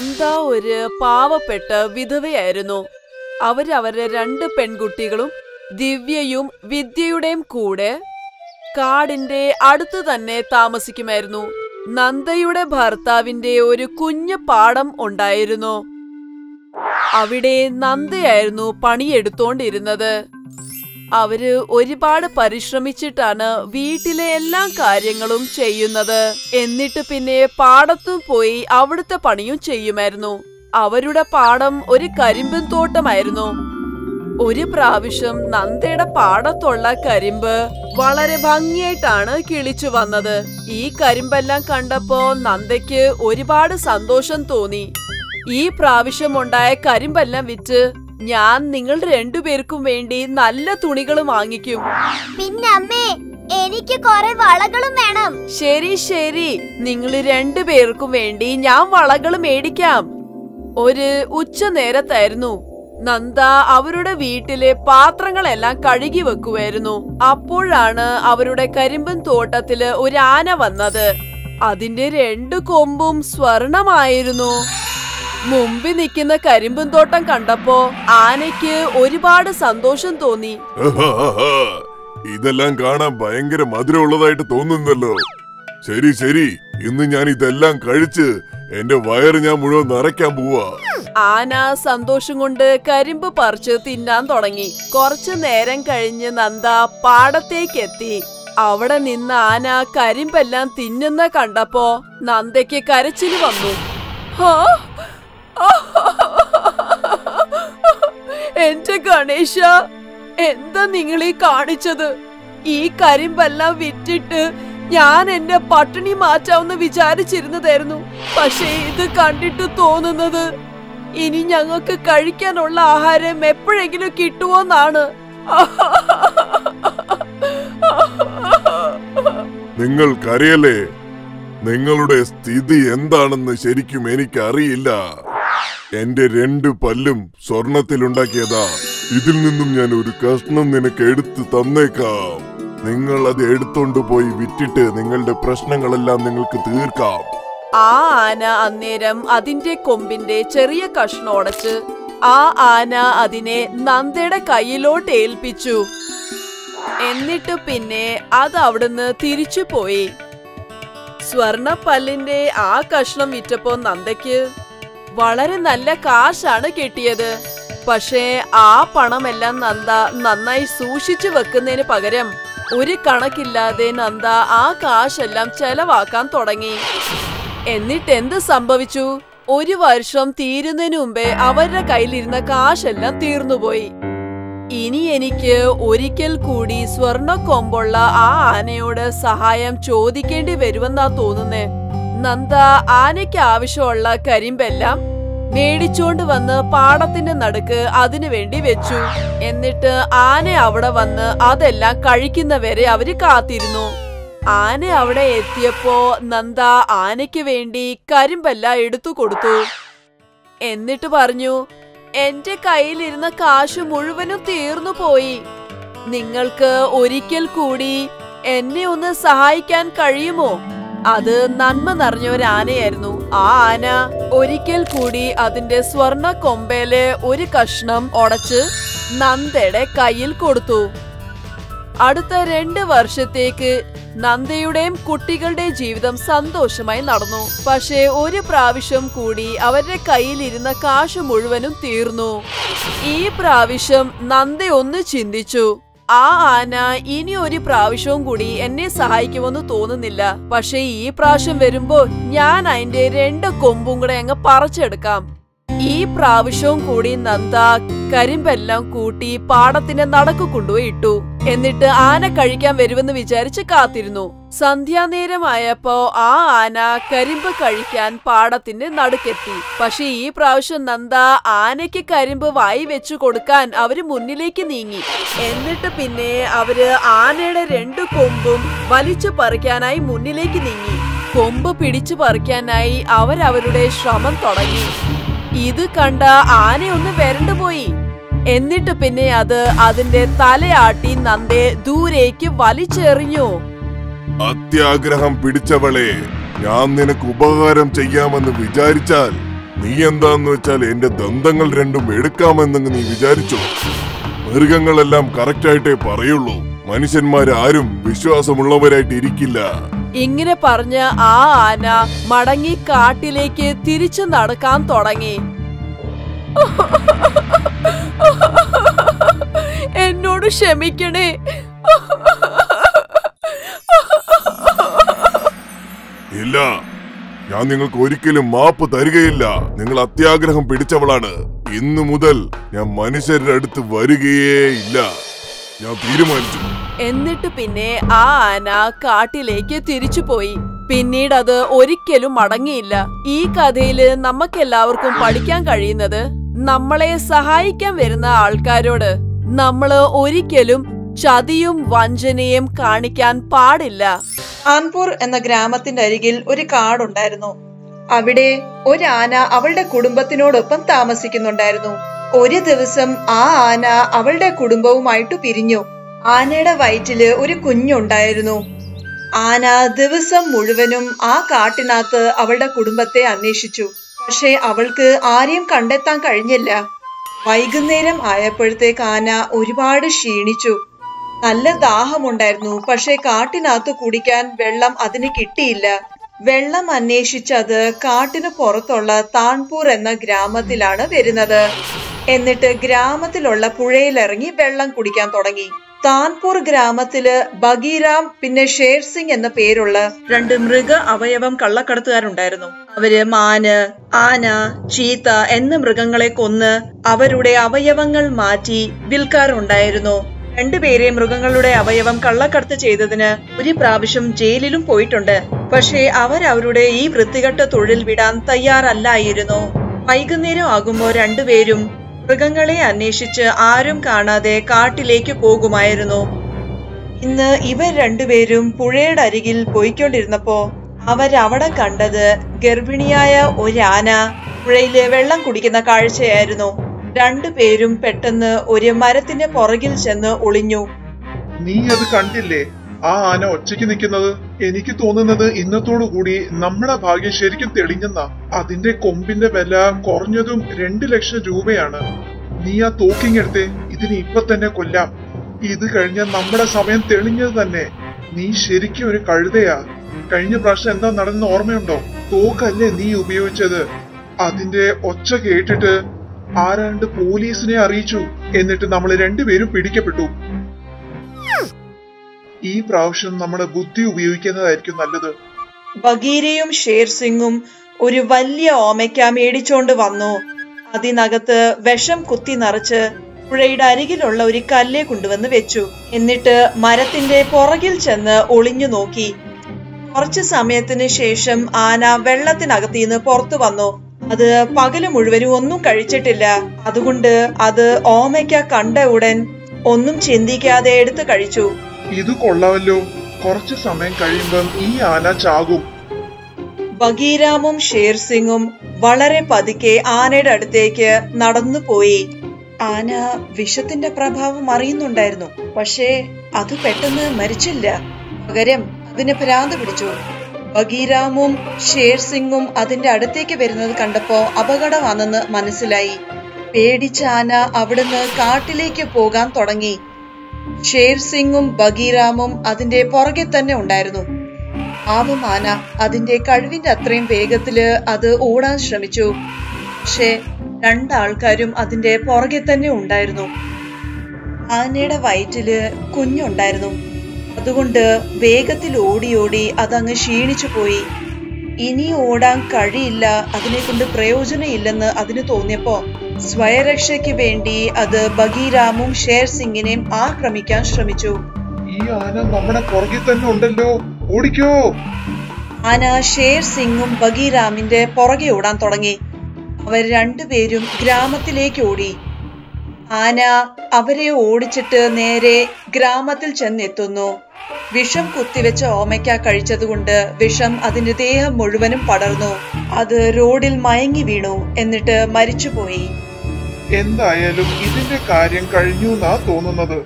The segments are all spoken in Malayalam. നന്ദ ഒരു പാവപ്പെട്ട വിധവയായിരുന്നു. അവരവരുടെ 2 പെൺകുട്ടികളും ദിവ്യയും വിദ്യയുടെയും കൂടെ കാടിന്റെ അടുത്ത് തന്നെ താമസിക്കുമായിരുന്നു. നന്ദയുടെ ഭർത്താവിന്റെ ഒരു കുഞ്ഞു പാടം ഉണ്ടായിരുന്നു. അവിടെ നന്ദയായിരുന്നു പണിയെടുത്തോണ്ടിരുന്നത്. അവര് ഒരുപാട് പരിശ്രമിച്ചിട്ടാണ് വീട്ടിലെ എല്ലാ കാര്യങ്ങളും ചെയ്യുന്നത്. എന്നിട്ട് പിന്നെ പാടത്തും പോയി അവിടുത്തെ പണിയും ചെയ്യുമായിരുന്നു. അവരുടെ പാടം ഒരു കരിമ്പിൻ തോട്ടമായിരുന്നു. ഒരു പ്രാവശ്യം നന്ദയുടെ പാടത്തുള്ള കരിമ്പ് വളരെ ഭംഗിയായിട്ടാണ് കിളിച്ചു വന്നത്. ഈ കരിമ്പെല്ലാം കണ്ടപ്പോ നന്ദയ്ക്ക് ഒരുപാട് സന്തോഷം തോന്നി. ഈ പ്രാവശ്യം ഉണ്ടായ കരിമ്പെല്ലാം വിറ്റ് ഞാൻ നിങ്ങൾ 2 പേർക്കും വേണ്ടി നല്ല തുണികൾ വാങ്ങിക്കും. പിന്നെ അമ്മേ, എനിക്ക് കുറേ വളകളും വേണം. ശരി ശരി, നിങ്ങൾ 2 പേർക്കും വേണ്ടി ഞാൻ വളകൾ മേടിക്കാം. ഒരു ഉച്ചനേരത്തായിരുന്നു. നന്ദ അവരുടെ വീട്ടിലെ പാത്രങ്ങളെല്ലാം കഴുകി വെക്കുമായിരുന്നു. അപ്പോഴാണ് അവരുടെ കരിമ്പൻ തോട്ടത്തില് ഒരു ആന വന്നത്. അതിന്റെ 2 കൊമ്പും സ്വർണമായിരുന്നു. മുമ്പിൽ നിൽക്കുന്ന കരിമ്പൻ തോട്ടം കണ്ടപ്പോ ആനയ്ക്ക് ഒരുപാട് സന്തോഷം തോന്നി. ഇതെല്ലാം കാണാൻ ഭയങ്കര മധുരമുള്ളതായിട്ട് തോന്നുന്നല്ലോ. ശരി ശരി, ഇന്ന് ഞാൻ ഇതെല്ലാം കഴിച്ച് എന്റെ വയറ് ഞാൻ മുഴുവൻ നിറയ്ക്കാൻ പോവാ. ആന സന്തോഷം കൊണ്ട് കരിമ്പ് പറിച്ച് തിന്നാൻ തുടങ്ങി. കുറച്ചു നേരം കഴിഞ്ഞ് നന്ദ പാടത്തേക്ക് എത്തി. അവിടെ നിന്ന് ആന കരിമ്പെല്ലാം തിന്നുന്ന കണ്ടപ്പോ നന്ദയ്ക്ക് കരച്ചിൽ വന്നു. എന്റെ ഗണേശ, എന്താ നിങ്ങളീ കാണിച്ചത്? ഈ കരിമ്പെല്ലാം വിറ്റിട്ട് ഞാൻ എന്റെ പട്ടിണി മാറ്റാവുന്ന വിചാരിച്ചിരുന്നതായിരുന്നു. പക്ഷേ ഇത് കണ്ടിട്ട് തോന്നുന്നത് ഇനി ഞങ്ങൾക്ക് കഴിക്കാനുള്ള ആഹാരം എപ്പോഴെങ്കിലും കിട്ടുമോന്നാണ്. നിങ്ങൾ കരയല്ലേ, നിങ്ങളുടെ സ്ഥിതി എന്താണെന്ന് ശരിക്കും എനിക്കറിയില്ല. എന്റെ 2 പല്ലും സ്വർണത്തിലുണ്ടാക്കിയതാ. ഇതിൽ നിന്നും ഞാൻ ഒരു കഷ്ണം നിനക്ക് എടുത്ത് തന്നേക്കാം. നിങ്ങൾ അത് എടുത്തോണ്ട് പോയി വിറ്റിട്ട് നിങ്ങളുടെ പ്രശ്നങ്ങളെല്ലാം നിങ്ങൾക്ക് തീർക്കാം. ആ ആന അന്നേരം അതിന്റെ കൊമ്പിന്റെ ചെറിയ കഷ്ണം ഉടച്ച് ആ ആന അതിനെ നന്ദയുടെ കയ്യിലോട്ട് ഏൽപ്പിച്ചു. എന്നിട്ട് പിന്നെ അത് അവിടുന്ന് തിരിച്ചു പോയി. സ്വർണപ്പല്ലിന്റെ ആ കഷ്ണം വിറ്റപ്പോ നന്ദയ്ക്ക് വളരെ നല്ല കാശാണ് കിട്ടിയത്. പക്ഷേ ആ പണമെല്ലാം നന്ദ നന്നായി സൂക്ഷിച്ചു വെക്കുന്നതിന് പകരം ഒരു കണക്കില്ലാതെ നന്ദ ആ കാശെല്ലാം ചെലവാക്കാൻ തുടങ്ങി. എന്നിട്ട് എന്ത് സംഭവിച്ചു? ഒരു വർഷം തീരുന്നതിന് മുമ്പേ അവരുടെ കയ്യിലിരുന്ന കാശെല്ലാം തീർന്നുപോയി. ഇനി എനിക്ക് ഒരിക്കൽ കൂടി സ്വർണ്ണ കൊമ്പുള്ള ആ ആനയോട് സഹായം ചോദിക്കേണ്ടി വരുമെന്നാ തോന്നുന്നേ. നന്ദ ആനയ്ക്ക് ആവശ്യമുള്ള കരിമ്പെല്ലാം മേടിച്ചോണ്ട് വന്ന് പാടത്തിന്റെ നടുക്ക് അതിനു വേണ്ടി വെച്ചു. എന്നിട്ട് ആന അവിടെ വന്ന് അതെല്ലാം കഴിക്കുന്നവരെ അവര് കാത്തിരുന്നു. ആന അവിടെ എത്തിയപ്പോ നന്ദ ആനയ്ക്ക് വേണ്ടി കരിമ്പെല്ലാം എടുത്തു കൊടുത്തു. എന്നിട്ട് പറഞ്ഞു, എന്റെ കയ്യിലിരുന്ന കാശ് മുഴുവനും തീർന്നു പോയി. നിങ്ങൾക്ക് ഒരിക്കൽ കൂടി എന്നെ ഒന്ന് സഹായിക്കാൻ കഴിയുമോ? അത് നന്മ നിറഞ്ഞ ഒരു ആനയായിരുന്നു. ആ ആന ഒരിക്കൽ കൂടി അതിന്റെ സ്വർണ കൊമ്പയിലെ ഒരു കഷ്ണം ഉടച്ച് നന്ദയുടെ കയ്യിൽ കൊടുത്തു. അടുത്ത 2 വർഷത്തേക്ക് നന്ദയുടെയും കുട്ടികളുടെയും ജീവിതം സന്തോഷമായി നടന്നു. പക്ഷേ ഒരു പ്രാവശ്യം കൂടി അവരുടെ കയ്യിലിരുന്ന കാശ് മുഴുവനും തീർന്നു. ഈ പ്രാവശ്യം നന്ദയൊന്ന് ചിന്തിച്ചു. ആ ആന ഇനി ഒരു പ്രാവശ്യവും കൂടി എന്നെ സഹായിക്കുമെന്ന് തോന്നുന്നില്ല. പക്ഷേ ഈ പ്രാവശ്യം വരുമ്പോ ഞാൻ അതിന്റെ 2 കൊമ്പും കൂടെ അങ്ങ് പറിച്ചെടുക്കാം. ഈ പ്രാവശ്യവും കൂടി നന്ദ കരിമ്പെല്ലാം കൂട്ടി പാടത്തിന്റെ നടക്ക് കൊണ്ടുപോയി ഇട്ടു. എന്നിട്ട് ആന കഴിക്കാൻ വരുമെന്ന് വിചാരിച്ച് കാത്തിരുന്നു. സന്ധ്യാനേരമായപ്പോ ആ ആന കരിമ്പ് കഴിക്കാൻ പാടത്തിന്റെ നടുക്കെത്തി. പക്ഷെ ഈ പ്രാവശ്യം നന്ദ ആനയ്ക്ക് കരിമ്പ് വായി വെച്ചു കൊടുക്കാൻ അവര് മുന്നിലേക്ക് നീങ്ങി. എന്നിട്ട് പിന്നെ അവര് ആനയുടെ 2 കൊമ്പും വലിച്ചു പറിക്കാനായി മുന്നിലേക്ക് നീങ്ങി. കൊമ്പ് പിടിച്ചു പറിക്കാനായി അവരവരുടെ ശ്രമം തുടങ്ങി. ഇത് കണ്ട ആനയൊന്ന് വരണ്ടു പോയി. എന്നിട്ട് പിന്നെ അത് അതിന്റെ തലയാട്ടി നന്ദയെ ദൂരേക്ക് വലിച്ചെറിഞ്ഞു. അത്യാഗ്രഹം പിടിച്ചവളെ, ഞാൻ നിനക്ക് ഉപകാരം ചെയ്യാമെന്ന് വിചാരിച്ചാൽ നീ എന്താന്ന് വെച്ചാൽ എന്റെ ദന്തങ്ങൾ രണ്ടും എടുക്കാമെന്നങ്ങ് നീ വിചാരിച്ചോ? മൃഗങ്ങളെല്ലാം കറക്റ്റായിട്ടേ പറയുള്ളൂ, മനുഷ്യന്മാരാരും വിശ്വാസമുള്ളവരായിട്ടിരിക്കില്ല. ഇങ്ങനെ പറഞ്ഞ ആ ആന മടങ്ങി കാട്ടിലേക്ക് തിരിച്ചു നടക്കാൻ തുടങ്ങി. എന്നോട് ക്ഷമിക്കണേ. ഇല്ല, ഞാൻ നിങ്ങൾക്ക് ഒരിക്കലും മാപ്പ് തരികയില്ല. നിങ്ങൾ അത്യാഗ്രഹം പിടിച്ചവളാണ്. ഇന്നു മുതൽ ഞാൻ മനുഷ്യരുടെ അടുത്ത് വരികയേ ഇല്ല. ഞാൻ തീരുമാനിച്ചു. എന്നിട്ട് പിന്നെ ആ ആന കാട്ടിലേക്ക് തിരിച്ചുപോയി. പിന്നീട് അത് ഒരിക്കലും മടങ്ങിയില്ല. ഈ കഥയില് നമുക്കെല്ലാവർക്കും പഠിക്കാൻ കഴിയുന്നത്, നമ്മളെ സഹായിക്കാൻ വരുന്ന ആൾക്കാരോട് നമ്മള് ഒരിക്കലും ചതിയും വഞ്ചനയും കാണിക്കാൻ പാടില്ല. ആൻപൂർ എന്ന ഗ്രാമത്തിന്റെ അരികിൽ ഒരു കാടുണ്ടായിരുന്നു. അവിടെ ഒരു ആന അവളുടെ കുടുംബത്തിനോടൊപ്പം താമസിക്കുന്നുണ്ടായിരുന്നു. ഒരു ദിവസം ആ ആന അവളുടെ കുടുംബവുമായിട്ട് പിരിഞ്ഞു. ആനയുടെ വയറ്റില് ഒരു കുഞ്ഞുണ്ടായിരുന്നു. ആന ദിവസം മുഴുവനും ആ കാട്ടിനകത്ത് അവളുടെ കുടുംബത്തെ അന്വേഷിച്ചു. പക്ഷെ അവൾക്ക് ആരെയും കണ്ടെത്താൻ കഴിഞ്ഞില്ല. വൈകുന്നേരം ആയപ്പോഴത്തേക്ക് ആന ഒരുപാട് ക്ഷീണിച്ചു. നല്ല ദാഹമുണ്ടായിരുന്നു. പക്ഷെ കാട്ടിനകത്ത് കുടിക്കാൻ വെള്ളം അതിന് കിട്ടിയില്ല. വെള്ളം അന്വേഷിച്ചത് കാട്ടിന് പുറത്തുള്ള താൻപൂർ എന്ന ഗ്രാമത്തിലാണ് വരുന്നത്. എന്നിട്ട് ഗ്രാമത്തിലുള്ള പുഴയിലിറങ്ങി വെള്ളം കുടിക്കാൻ തുടങ്ങി. താൻപൂർ ഗ്രാമത്തില് ബഗീറാം പിന്നെ ഷേർ സിംഗ് എന്ന പേരുള്ള രണ്ട് മൃഗ അവയവം കള്ളക്കടത്തുകാരുണ്ടായിരുന്നു. അവര് മാന്, ആന, ചീത്ത എന്ന മൃഗങ്ങളെ കൊന്ന് അവരുടെ അവയവങ്ങൾ മാറ്റി വിൽക്കാറുണ്ടായിരുന്നു. രണ്ടുപേരെ മൃഗങ്ങളുടെ അവയവം കള്ളക്കടത്ത് ചെയ്തതിന് ഒരു പ്രാവശ്യം ജയിലിലും പോയിട്ടുണ്ട്. പക്ഷേ അവരവരുടെ ഈ വൃത്തികെട്ട തൊഴിൽ വിടാൻ തയ്യാറല്ലായിരുന്നു. വൈകുന്നേരം ആകുമ്പോ രണ്ടുപേരും മൃഗങ്ങളെ അന്വേഷിച്ച് ആരും കാണാതെ കാട്ടിലേക്ക് പോകുമായിരുന്നു. ഇന്ന് ഇവർ രണ്ടുപേരും പുഴയുടെ അരികിൽ പോയിക്കൊണ്ടിരുന്നപ്പോ അവരവിടെ കണ്ടത് ഗർഭിണിയായ ഒരാന പുഴയില് വെള്ളം കുടിക്കുന്ന കാഴ്ചയായിരുന്നു. രണ്ടുപേരും പെട്ടെന്ന് ഒരു മരത്തിന്റെ പുറകിൽ ചെന്ന് ഒളിഞ്ഞു. നീ അത് കണ്ടില്ലേ? ആ ആന ഒറ്റയ്ക്ക് നിൽക്കുന്നത്. എനിക്ക് തോന്നുന്നത് ഇന്നത്തോടുകൂടി നമ്മുടെ ഭാഗ്യം ശരിക്കും തെളിഞ്ഞെന്നാ. അതിന്റെ കൊമ്പിന്റെ വില കുറഞ്ഞതും 2 ലക്ഷം രൂപയാണ്. നീ ആ തോക്കിങ്ങെടുത്തേ, ഇതിന് ഇപ്പൊ തന്നെ കൊല്ലാം. ഇത് കഴിഞ്ഞ നമ്മുടെ സമയം തെളിഞ്ഞത് തന്നെ. നീ ശരിക്കും ഒരു കഴുതയാ. കഴിഞ്ഞ പ്രാവശ്യം എന്താ നടന്ന ഓർമ്മയുണ്ടോ? തോക്കല്ലേ നീ ഉപയോഗിച്ചത്. അതിന്റെ ഒച്ച കേട്ടിട്ട് ആരാണ്ട് പോലീസിനെ അറിയിച്ചു. എന്നിട്ട് നമ്മൾ രണ്ടുപേരും പിടിക്കപ്പെട്ടു. ഈ പ്രാവശ്യം നമ്മുടെ ബുദ്ധി ഉപയോഗിക്കുന്നതായിരിക്കും നല്ലത്. ബഗീരയും ഷേർ സിംഗും ഒരു വലിയ ഓമയ്ക്ക മേടിച്ചോണ്ട് വന്നു. അതിനകത്ത് വിഷം കുത്തി നിറച്ച് പുഴയുടെ അരികിലുള്ള ഒരു കല്ലെ കൊണ്ടുവന്ന് വെച്ചു. എന്നിട്ട് മരത്തിന്റെ പുറകിൽ ചെന്ന് ഒളിഞ്ഞു നോക്കി. കുറച്ചു സമയത്തിന് ശേഷം ആന വെള്ളത്തിനകത്തിന്ന് പുറത്തു വന്നു. അത് പകല് മുഴുവനും ഒന്നും കഴിച്ചിട്ടില്ല. അതുകൊണ്ട് അത് ഓമയ്ക്ക കണ്ട ഉടൻ ഒന്നും ചിന്തിക്കാതെ എടുത്ത് കഴിച്ചു. ഇത് കൊള്ളാമല്ലോ, കുറച്ചു സമയം കഴിയുമ്പം ഈ ആന ചാകും. ബഗീരാമും ഷേർ സിംഗും വളരെ പതുക്കെ ആനയുടെ അടുത്തേക്ക് നടന്നു പോയി. ആന വിഷത്തിന്റെ പ്രഭാവം അറിയുന്നുണ്ടായിരുന്നു. പക്ഷേ അത് പെട്ടെന്ന് മരിച്ചില്ല. പകരം അതിനെ ഭ്രാന്ത് പിടിച്ചു. ബഗീരാമും ഷേർ സിംഗും അതിന്റെ അടുത്തേക്ക് വരുന്നത് കണ്ടപ്പോ അപകടമാണെന്ന് മനസ്സിലായി. പേടിച്ച ആന അവിടുന്ന് കാട്ടിലേക്ക് പോകാൻ തുടങ്ങി. ഷേർ സിംഗും ബഗീറാമും അതിന്റെ പുറകെ തന്നെ ഉണ്ടായിരുന്നു. ആവും ആന അതിന്റെ കഴിവിന്റെ അത്രയും വേഗത്തില് അത് ഓടാൻ ശ്രമിച്ചു. പക്ഷെ രണ്ടാൾക്കാരും അതിന്റെ പുറകെ തന്നെ ഉണ്ടായിരുന്നു. ആനയുടെ വയറ്റില് കുഞ്ഞുണ്ടായിരുന്നു. അതുകൊണ്ട് വേഗത്തിൽ ഓടി അതങ്ങ് ക്ഷീണിച്ചു പോയി. ഇനി ഓടാൻ കഴിയില്ല, അതിനെക്കൊണ്ട് പ്രയോജനമില്ലെന്ന് അതിന് തോന്നിയപ്പോ സ്വയരക്ഷയ്ക്ക് വേണ്ടി അത് ബഗീരാമും ഷേർ സിംഗിനെയും ആക്രമിക്കാൻ ശ്രമിച്ചു. ഈ ആന നമ്മുടെ പുറകിൽ തന്നെ ഉണ്ടല്ലോ, ഓടിക്കോ! ആന ഷേർ സിംഗും ബഗീരാമിന്റെ പുറകെ ഓടാൻ തുടങ്ങി. അവർ രണ്ടുപേരും ഗ്രാമത്തിലേക്ക് ഓടി. ആന അവരെ ഓടിച്ചിട്ട് നേരെ ഗ്രാമത്തിൽ ചെന്നെത്തുന്നു. വിഷം കുത്തിവെച്ച ഓമയ്ക്ക കഴിച്ചതുകൊണ്ട് വിഷം അതിന്റെ ദേഹം മുഴുവനും പടർന്നു. അത് റോഡിൽ മയങ്ങി വീണു. എന്നിട്ട് മരിച്ചുപോയി. എന്തായാലും ഇതിന്റെ കാര്യം കഴിഞ്ഞു എന്നാ തോന്നുന്നത്.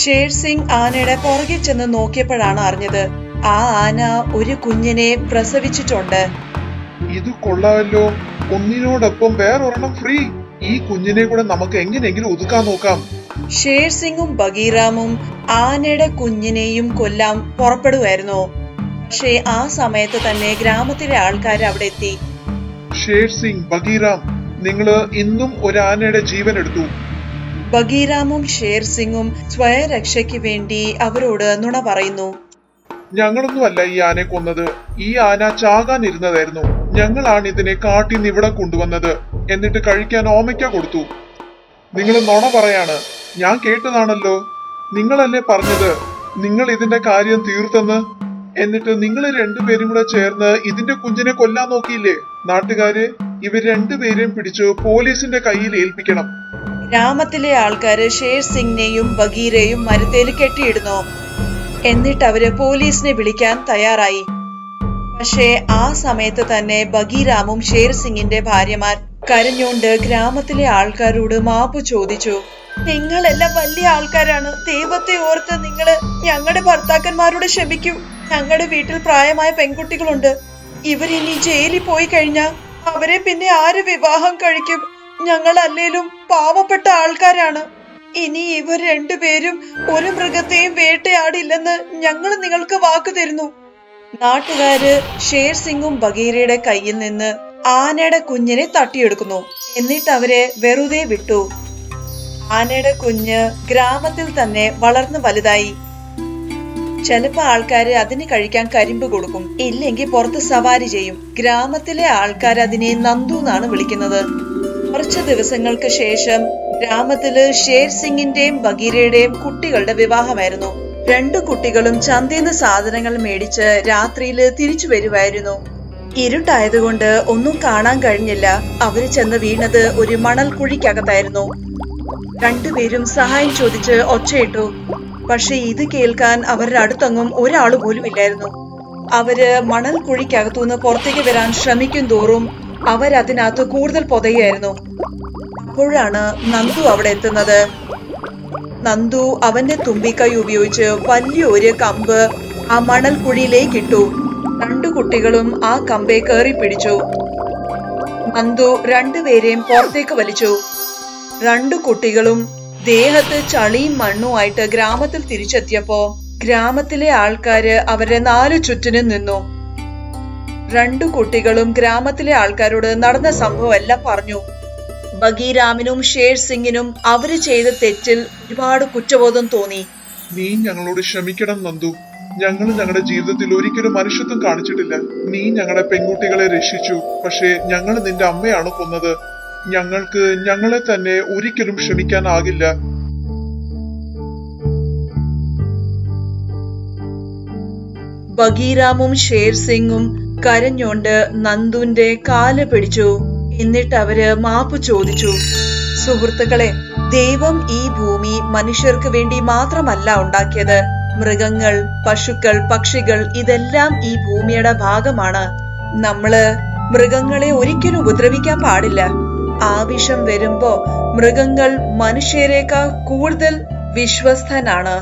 ഷേർ സിംഗ് ആനയുടെ പുറകെ ചെന്ന് നോക്കിയപ്പോഴാണ് അറിഞ്ഞത് ആ ആന ഒരു കുഞ്ഞിനെ പ്രസവിച്ചിട്ടുണ്ട്. ഇത് കൊള്ളാമല്ലോ, ഒന്നിനോടൊപ്പം വേറൊരെണ്ണം ഫ്രീ. ഈ കുഞ്ഞിനെ കൂടെ നമുക്ക് എങ്ങനെയെങ്കിലും ഒതുക്കാൻ നോക്കാം. ഷേർ സിംഗും ബഗീറാമും ആനയുടെ കുഞ്ഞിനെയും കൊല്ലാൻ പുറപ്പെടുമായിരുന്നു. പക്ഷേ ആ സമയത്ത് തന്നെ ഗ്രാമത്തിലെ ആൾക്കാർ അവിടെ എത്തി. ഷേർ സിംഗ്, ബഗീറാം, നിങ്ങള് ഇന്നും ഒരു ആനയുടെ ജീവൻ എടുത്തു. ബഗീറാമും ഷേർ സിംഗും സ്വയരക്ഷയ്ക്ക് വേണ്ടി അവരോട് നുണ പറയുന്നു. ഞങ്ങളൊന്നും അല്ല ഈ ആനയെ കൊന്നത്. ഈ ആന ചാകാനിരുന്നതായിരുന്നു. ഞങ്ങളാണ് ഇതിനെ കാട്ടിൽ നിന്ന് ഇവിടെ കൊണ്ടുവന്നത്. എന്നിട്ട് കഴിക്കാൻ ഓമയ്ക്ക കൊടുത്തു. നിങ്ങൾ നുണ പറയാണ്. ഞാൻ കേട്ടതാണല്ലോ. നിങ്ങളല്ലേ പറഞ്ഞത് നിങ്ങൾ ഇതിന്റെ കാര്യം തീർത്തെന്ന്. എന്നിട്ട് നിങ്ങൾ രണ്ടുപേരും കൂടെ ചേർന്ന് ഇതിന്റെ കുഞ്ഞിനെ കൊല്ലാൻ നോക്കിയില്ലേ? നാട്ടുകാര് ഇവർ രണ്ടുപേരെയും പിടിച്ച് പോലീസിന്റെ കയ്യിൽ ഏൽപ്പിക്കണം. ഗ്രാമത്തിലെ ആൾക്കാര് ഷേർ സിംഗിനെയും ബഗീരയും മരത്തേല് കെട്ടിയിടുന്നു. എന്നിട്ട് അവര് പോലീസിനെ വിളിക്കാൻ തയ്യാറായി. പക്ഷേ ആ സമയത്ത് തന്നെ ബഗീറാമും ഷേർ സിംഗിന്റെ ഭാര്യമാർ കരഞ്ഞോണ്ട് ഗ്രാമത്തിലെ ആൾക്കാരോട് മാപ്പ് ചോദിച്ചു. നിങ്ങളെല്ലാം വലിയ ആൾക്കാരാണ്. ദൈവത്തെ ഓർത്ത് നിങ്ങള് ഞങ്ങളുടെ ഭർത്താക്കന്മാരോട് ക്ഷമിക്കൂ. ഞങ്ങളുടെ വീട്ടിൽ പ്രായമായ പെൺകുട്ടികളുണ്ട്. ഇവരിനി ജയിലിൽ പോയി കഴിഞ്ഞാൽ അവരെ പിന്നെ ആര് വിവാഹം കഴിക്കും? ഞങ്ങൾ അല്ലേലും പാവപ്പെട്ട ആൾക്കാരാണ്. ഇനി ഇവർ രണ്ടുപേരും ഒരു മൃഗത്തെയും വേട്ടയാടില്ലെന്ന് ഞങ്ങൾ നിങ്ങൾക്ക് വാക്കു തരുന്നു. നാട്ടുകാര് ഷേർ സിംഗും ബഗീരയുടെ കയ്യിൽ നിന്ന് ആനയുടെ കുഞ്ഞിനെ തട്ടിയെടുക്കുന്നു. എന്നിട്ട് അവരെ വെറുതെ വിട്ടു. ആനയുടെ കുഞ്ഞ് ഗ്രാമത്തിൽ തന്നെ വളർന്നു വലുതായി. ചിലപ്പോ ആൾക്കാര് അതിന് കഴിക്കാൻ കരിമ്പ് കൊടുക്കും, ഇല്ലെങ്കിൽ പുറത്ത് സവാരി ചെയ്യും. ഗ്രാമത്തിലെ ആൾക്കാർ അതിനെ നന്ദു എന്നാണ് വിളിക്കുന്നത്. കുറച്ച് ദിവസങ്ങൾക്ക് ശേഷം ഗ്രാമത്തില് ഷേർ സിംഗിന്റെയും ബഗീരയുടെയും കുട്ടികളുടെ വിവാഹമായിരുന്നു. രണ്ടു കുട്ടികളും ചന്തേന്ന് സാധനങ്ങൾ മേടിച്ച് രാത്രിയില് തിരിച്ചു വരുവായിരുന്നു. ഇരുട്ടായതുകൊണ്ട് ഒന്നും കാണാൻ കഴിഞ്ഞില്ല. അവര് ചെന്ന് വീണത് ഒരു മണൽ കുഴിക്കകത്തായിരുന്നു. രണ്ടുപേരും സഹായം ചോദിച്ച് ഒച്ചയിട്ടു. പക്ഷെ ഇത് കേൾക്കാൻ അവരുടെ അടുത്തെങ്ങും ഒരാൾ പോലും ഇല്ലായിരുന്നു. അവര് മണൽ കുഴിക്കകത്തുനിന്ന് പുറത്തേക്ക് വരാൻ ശ്രമിക്കും തോറും അവരതിനകത്ത് കൂടുതൽ പുതയായിരുന്നു. അപ്പോഴാണ് നന്ദു അവിടെ എത്തുന്നത്. നന്ദു അവന്റെ തുമ്പിക്കൈ ഉപയോഗിച്ച് വലിയൊരു കമ്പ് ആ മണൽ കുഴിയിലേക്ക് ഇട്ടു. രണ്ടു കുട്ടികളും ആ കമ്പെ കയറി പിടിച്ചു. നന്ദു രണ്ടുപേരെയും പുറത്തേക്ക് വലിച്ചു. രണ്ടു കുട്ടികളും ദേഹത്ത് ചളിയും മണ്ണുമായിട്ട് ഗ്രാമത്തിൽ തിരിച്ചെത്തിയപ്പോ ഗ്രാമത്തിലെ ആൾക്കാര് അവരെ നാലു ചുറ്റിനും നിന്നു. രണ്ടു കുട്ടികളും ഗ്രാമത്തിലെ ആൾക്കാരോട് നടന്ന സംഭവം എല്ലാം പറഞ്ഞു. ബഗീറാമിനും ഷേർ സിംഗിനും അവര് ചെയ്ത തെറ്റിൽ ഒരുപാട് കുറ്റബോധം തോന്നി. നീ ഞങ്ങളോട് ക്ഷമിക്കണം നന്ദു. ഞങ്ങൾ ഞങ്ങളുടെ ജീവിതത്തിൽ ഒരിക്കലും മനുഷ്യത്വം കാണിച്ചിട്ടില്ല. നീ ഞങ്ങളുടെ പെൺകുട്ടികളെ രക്ഷിച്ചു. പക്ഷെ ഞങ്ങൾ നിന്റെ അമ്മയാണ് കൊന്നത്. ഞങ്ങൾക്ക് ഞങ്ങളെ തന്നെ ഒരിക്കലും ക്ഷമിക്കാനാകില്ല. ബഗീറാമും ഷേർ സിംഗും കരഞ്ഞോണ്ട് നന്ദുന്റെ കാല് പിടിച്ചു. എന്നിട്ട് അവര് മാപ്പ് ചോദിച്ചു. സുഹൃത്തുക്കളെ, ദൈവം ഈ ഭൂമി മനുഷ്യർക്ക് വേണ്ടി മാത്രമല്ല ഉണ്ടാക്കിയത്. മൃഗങ്ങൾ, പശുക്കൾ, പക്ഷികൾ ഇതെല്ലാം ഈ ഭൂമിയുടെ ഭാഗമാണ്. നമ്മള് മൃഗങ്ങളെ ഒരിക്കലും ഉപദ്രവിക്കാൻ പാടില്ല. ആവശ്യം വരുമ്പോ മൃഗങ്ങൾ മനുഷ്യരെക്കാൾ കൂടുതൽ വിശ്വസ്തനാണ്.